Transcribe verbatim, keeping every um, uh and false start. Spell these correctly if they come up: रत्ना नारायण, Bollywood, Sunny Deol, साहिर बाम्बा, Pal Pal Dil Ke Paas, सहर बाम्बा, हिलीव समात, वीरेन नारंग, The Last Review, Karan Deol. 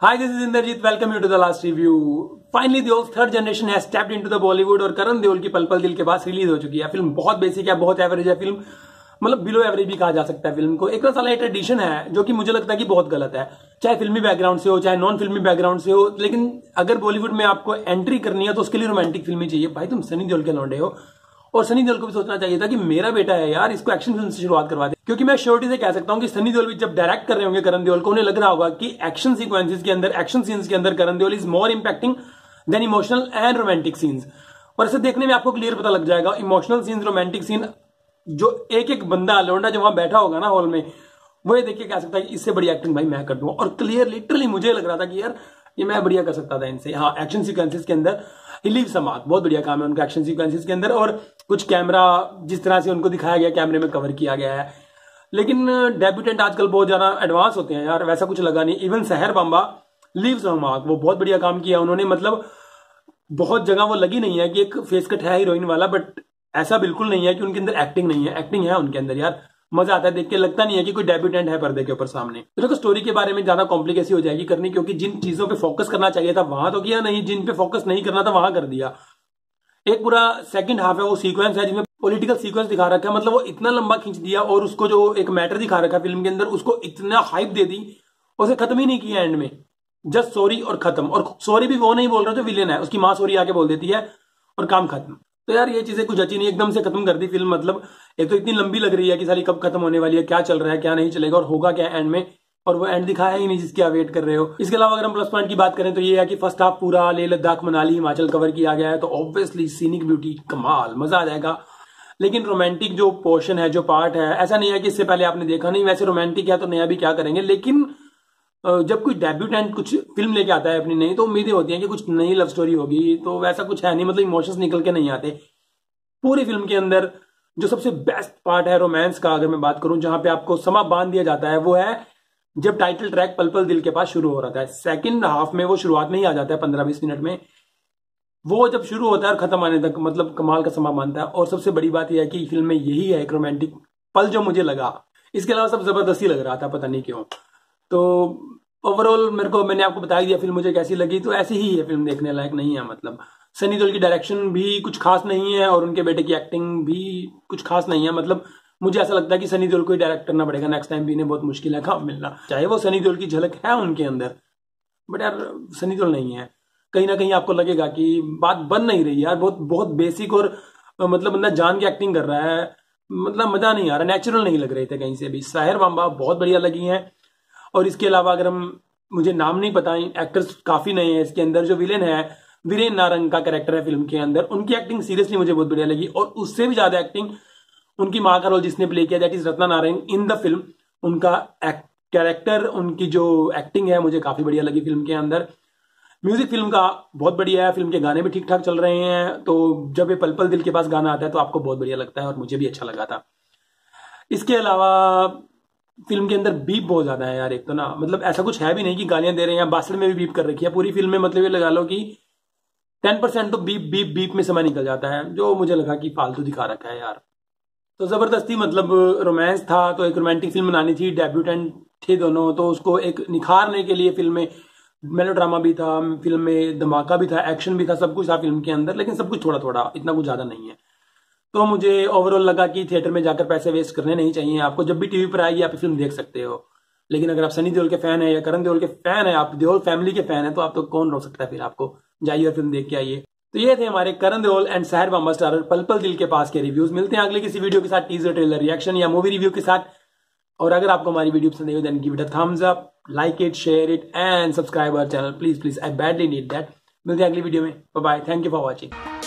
Hi, this is Indrajeet. Welcome you to The Last Review. Finally, Deol's third generation has stepped into the Bollywood और करण देओल की पल पल दिल के पास release हो चुकी है। फिल्म बहुत बेसिक है, बहुत एवरेज है फिल्म, मतलब बिलो एवरेज भी कहा जा सकता है फिल्म को। एक तरह साला ट्रेडिशन है जो कि मुझे लगता है कि बहुत गलत है, चाहे फिल्मी बैकग्राउंड से हो चाहे नॉन फिल्मी बैकग्राउंड से हो। लेकिन अगर बॉलीवुड में आपको एंट्री करनी है तो उसके लिए रोमांटिक फिल्में चाहिए। भाई तुम सनी देओल के लौंडे हो, और सनी देओल को भी सोचना चाहिए था कि मेरा बेटा है यार, इसको एक्शन फिल्म से शुरुआत करवा दे। क्योंकि मैं श्योरिटी से कह सकता हूं कि सनी देओल भी जब डायरेक्ट कर रहे होंगे करण देओल को, उन्हें लग रहा होगा कि एक्शन सीक्वेंसेस के अंदर, एक्शन सीन्स के अंदर Karan Deol is more impacting than emotional and romantic scenes. और इसे देखने में आपको क्लियर पता लग जाएगा, इमोशनल सीन्स, रोमांटिक सीन, जो एक एक बंदा लोंडा जो वहां बैठा होगा ना हॉल में, वो ये देखिए कह सकता है कि इससे बड़ी एक्टिंग भाई मैं कर दूंगा। और क्लियर लिटरली मुझे लग रहा था कि यार ये मैं बढ़िया कर सकता था इनसे। हाँ, एक्शन सीक्वेंसेस के अंदर हिलीव समात बहुत बढ़िया काम है उनका एक्शन सीक्वेंसेस के अंदर, और कुछ कैमरा जिस तरह से उनको दिखाया गया कैमरे में कवर किया गया है। लेकिन डेब्यूटेंट आजकल बहुत ज़्यादा एडवांस होते हैं यार, वैसा कुछ लगा नहीं। इवन सहर बाम्बा लीव समात, वो बहुत बढ़िया काम किया उन्होंने, मतलब बहुत जगह वो लगी नहीं है कि एक फेस कट है हीरोइन वाला, बट ऐसा बिल्कुल नहीं है कि उनके अंदर एक्टिंग नहीं है, एक्टिंग है उनके अंदर यार। मजा आता है देख के, लगता नहीं है कि कोई डेब्यूटेंट है पर्दे के ऊपर सामने। तो देखो स्टोरी के बारे में ज्यादा कॉम्प्लिकेसी हो जाएगी करनी, क्योंकि जिन चीजों पे फोकस करना चाहिए था वहां तो किया नहीं, जिन पे फोकस नहीं करना था वहां कर दिया। एक पूरा सेकंड हाफ है, वो सीक्वेंस है जिसमें पॉलिटिकल सीक्वेंस दिखा रखा है, मतलब वो इतना लंबा खींच दिया और उसको जो एक मैटर दिखा रखा है फिल्म के अंदर उसको इतना हाइप दे दी, उसे खत्म ही नहीं किया। एंड में जस्ट सॉरी और खत्म, और सॉरी भी वो नहीं बोल रहा जो विलेन है, उसकी माँ सॉरी आके बोल देती है और काम खत्म। तो यार ये चीजें कुछ अच्छी नहीं, एकदम से खत्म कर दी फिल्म। मतलब एक तो इतनी लंबी लग रही है कि सारी कब खत्म होने वाली है, क्या चल रहा है क्या नहीं चलेगा, और होगा क्या एंड में, और वो एंड दिखाया ही नहीं जिसकी आप वेट कर रहे हो। इसके अलावा अगर हम प्लस पॉइंट की बात करें तो ये है कि फर्स्ट हाफ पूरा लेह लद्दाख मनाली हिमाचल कवर किया गया है, तो ऑब्वियसली सीनिक ब्यूटी कमाल, मजा आ जाएगा। लेकिन रोमांटिक जो पोर्शन है, जो पार्ट है, ऐसा नहीं है कि इससे पहले आपने देखा नहीं, वैसे रोमांटिक है तो नया भी क्या करेंगे। लेकिन जब कोई डेब्यूटेंट कुछ फिल्म लेके आता है अपनी नई, तो उम्मीदें होती हैं कि कुछ नई लव स्टोरी होगी, तो वैसा कुछ है नहीं, मतलब इमोशंस निकल के नहीं आते। पूरी फिल्म के अंदर जो सबसे बेस्ट पार्ट है रोमांस का, अगर मैं बात करूं, जहां पे आपको समा बांध दिया जाता है, वो है जब टाइटल ट्रैक पल पल दिल के पास शुरू हो रहा है। सेकेंड हाफ में वो शुरुआत में ही आ जाता है, पंद्रह बीस मिनट में वो जब शुरू होता है और खत्म आने तक, मतलब कमाल का समा बांधता है। और सबसे बड़ी बात यह है कि फिल्म में यही है एक रोमांटिक पल जो मुझे लगा, इसके अलावा सब जबरदस्ती लग रहा था, पता नहीं क्यों। तो ओवरऑल मेरे को, मैंने आपको बता दिया फिल्म मुझे कैसी लगी, तो ऐसी ही है फिल्म, देखने लायक नहीं है। मतलब सनी देओल की डायरेक्शन भी कुछ खास नहीं है और उनके बेटे की एक्टिंग भी कुछ खास नहीं है। मतलब मुझे ऐसा लगता है कि सनी देओल को ही डायरेक्ट करना पड़ेगा नेक्स्ट टाइम भी, इन्हें बहुत मुश्किल है काम मिलना। चाहे वो सनी देओल की झलक है उनके अंदर, बट यार सनी देओल नहीं है, कहीं ना कहीं आपको लगेगा कि बात बन नहीं रही यार, बहुत बहुत बेसिक, और मतलब बंदा जान के एक्टिंग कर रहा है, मतलब मजा नहीं आ रहा, नेचुरल नहीं लग रहे थे कहीं से भी। साहिर बाम्बा बहुत बढ़िया लगी है, और इसके अलावा अगर हम, मुझे नाम नहीं पता, एक्टर्स काफी नए हैं इसके अंदर। जो विलेन है, वीरेन नारंग का कैरेक्टर है फिल्म के अंदर, उनकी एक्टिंग सीरियसली मुझे बहुत बढ़िया लगी, और उससे भी ज्यादा एक्टिंग उनकी माँ का रोल जिसने प्ले किया, that is रत्ना नारायण in the film, उनका कैरेक्टर, उनकी जो एक्टिंग है मुझे काफी बढ़िया लगी फिल्म के अंदर। म्यूजिक फिल्म का बहुत बढ़िया है, फिल्म के गाने भी ठीक ठाक चल रहे हैं, तो जब ये पल पल दिल के पास गाना आता है तो आपको बहुत बढ़िया लगता है, और मुझे भी अच्छा लगा था। इसके अलावा फिल्म के अंदर बीप बहुत ज्यादा है यार, एक तो ना, मतलब ऐसा कुछ है भी नहीं कि गालियां दे रहे हैं, बासड़ में भी बीप कर रखी है पूरी फिल्म में, मतलब ये लगा लो कि टेन परसेंट तो बीप बीप बीप में समय निकल जाता है, जो मुझे लगा कि फालतू दिखा रखा है यार। तो जबरदस्ती, मतलब रोमांस था तो एक रोमांटिक फिल्म बनानी थी, डेब्यूटेंट थे दोनों, तो उसको एक निखारने के लिए फिल्म में मेलोड्रामा भी था, फिल्म में धमाका भी था, एक्शन भी था, सब कुछ था फिल्म के अंदर, लेकिन सब कुछ थोड़ा थोड़ा, इतना कुछ ज्यादा नहीं है। तो मुझे ओवरऑल लगा कि थिएटर में जाकर पैसे वेस्ट करने नहीं चाहिए आपको, जब भी टीवी पर आएगी आप फिल्म देख सकते हो। लेकिन अगर आप सनी देओल के फैन है या करण देओल के फैन है, आप देओल फैमिली के फैन है, तो आप तो कौन रोक सकता है, फिर आपको जाइए और फिल्म देख के आइए। तो ये थे हमारे करण देओल एंड सहर बाम्बा स्टारर पल पल दिल के पास के रिव्यूज। मिलते हैं अगले किसी वीडियो के साथ, टीजर, ट्रेलर, रिएक्शन या मूवी रिव्यू के साथ। और अगर आपको हमारी वीडियो पसंद आई हो then give it a thumbs up, like it, share it and subscribe our channel, please please, I badly need that. मिलते हैं अगली वीडियो में, bye bye, thank you for watching.